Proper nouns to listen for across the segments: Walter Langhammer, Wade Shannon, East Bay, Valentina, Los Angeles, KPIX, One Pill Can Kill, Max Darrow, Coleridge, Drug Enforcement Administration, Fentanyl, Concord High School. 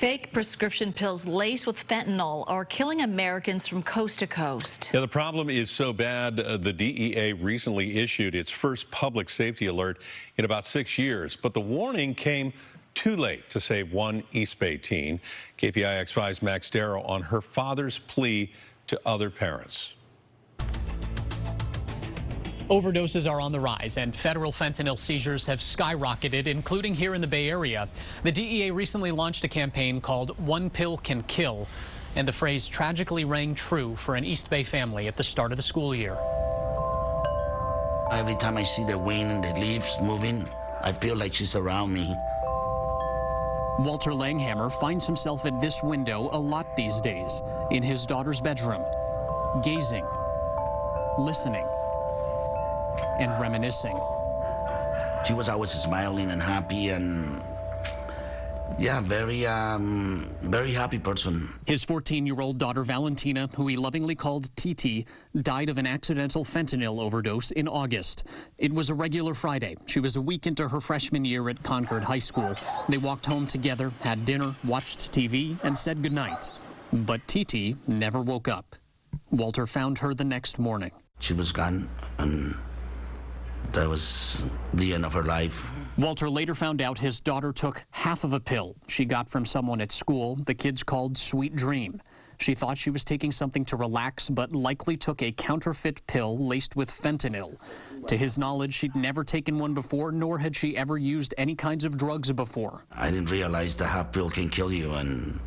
Fake prescription pills laced with fentanyl are killing Americans from coast to coast. Yeah, the problem is so bad, the DEA recently issued its first public safety alert in about 6 years, but the warning came too late to save one East Bay teen. KPIX 5's Max Darrow on her father's plea to other parents. Overdoses are on the rise, and federal fentanyl seizures have skyrocketed, including here in the Bay Area. The DEA recently launched a campaign called One Pill Can Kill, and the phrase tragically rang true for an East Bay family at the start of the school year. Every time I see the wind and the leaves moving, I feel like she's around me. Walter Langhammer finds himself at this window a lot these days, in his daughter's bedroom, gazing, listening, and reminiscing. She was always smiling and happy, and yeah, very happy person. His 14-year-old daughter Valentina, who he lovingly called Titi, died of an accidental fentanyl overdose in August. It was a regular Friday. She was a week into her freshman year at Concord High School. They walked home together, had dinner, watched TV, and said goodnight. But Titi never woke up. Walter found her the next morning. She was gone, and that was the end of her life. Walter later found out his daughter took half of a pill she got from someone at school the kids called Sweet Dream. She thought she was taking something to relax, but likely took a counterfeit pill laced with fentanyl. To his knowledge, she'd never taken one before, nor had she ever used any kinds of drugs before. I didn't realize the half pill can kill you, and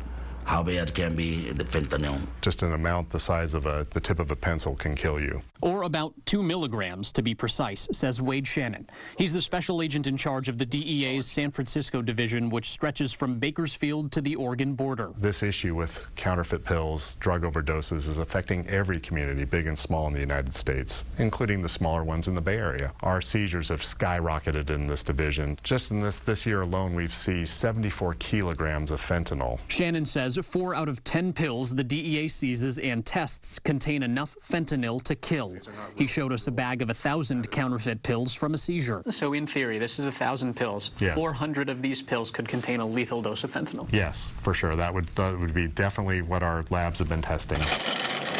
how bad can be the fentanyl. Just an amount the size of the tip of a pencil can kill you. Or about 2 milligrams, to be precise, says Wade Shannon. He's the special agent in charge of the DEA's San Francisco division, which stretches from Bakersfield to the Oregon border. This issue with counterfeit pills, drug overdoses, is affecting every community, big and small, in the United States, including the smaller ones in the Bay Area. Our seizures have skyrocketed in this division. Just in this year alone, we've seized 74 kilograms of fentanyl. Shannon says 4 out of 10 pills the DEA seizes and tests contain enough fentanyl to kill. He showed us a bag of 1,000 counterfeit pills from a seizure. So in theory, this is 1,000 pills. Yes. 400 of these pills could contain a lethal dose of fentanyl. Yes, for sure. That would be definitely what our labs have been testing.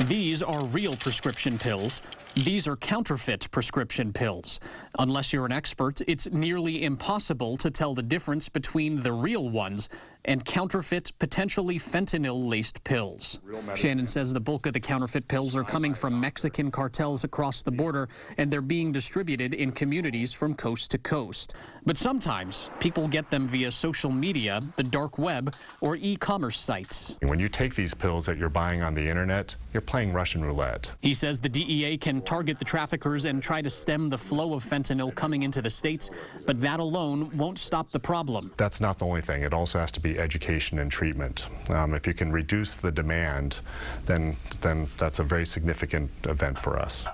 These are real prescription pills. These are counterfeit prescription pills. Unless you're an expert, it's nearly impossible to tell the difference between the real ones and counterfeit, potentially fentanyl-laced pills. Shannon says the bulk of the counterfeit pills are coming from Mexican cartels across the border, and they're being distributed in communities from coast to coast. But sometimes people get them via social media, the dark web, or e-commerce sites. When you take these pills that you're buying on the internet, you're playing Russian roulette. He says the DEA can target the traffickers and try to stem the flow of fentanyl coming into the states, but that alone won't stop the problem. That's not the only thing. It also has to be education and treatment. If you can reduce the demand, then that's a very significant event for us.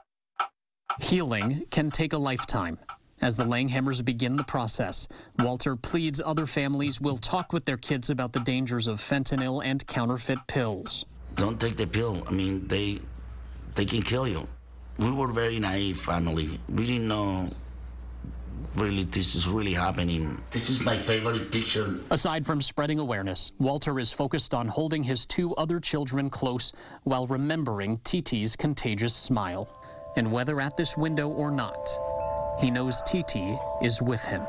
Healing can take a lifetime. As the Langhammers begin the process, Walter pleads other families will talk with their kids about the dangers of fentanyl and counterfeit pills. Don't take the pill. I mean, they can kill you. We were a very naive family. We didn't know really this is really happening. This is my favorite picture. Aside from spreading awareness, Walter is focused on holding his 2 other children close while remembering Titi's contagious smile. And whether at this window or not, he knows Titi is with him.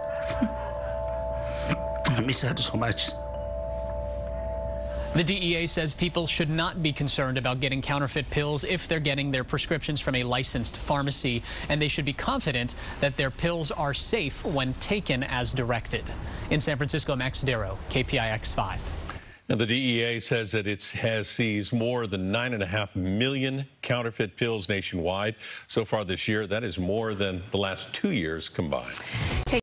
I miss her so much. The DEA says people should not be concerned about getting counterfeit pills if they're getting their prescriptions from a licensed pharmacy, and they should be confident that their pills are safe when taken as directed. In San Francisco, Max Darrow, KPIX 5. Now, the DEA says that it has seized more than 9.5 million counterfeit pills nationwide so far this year. That is more than the last 2 years combined.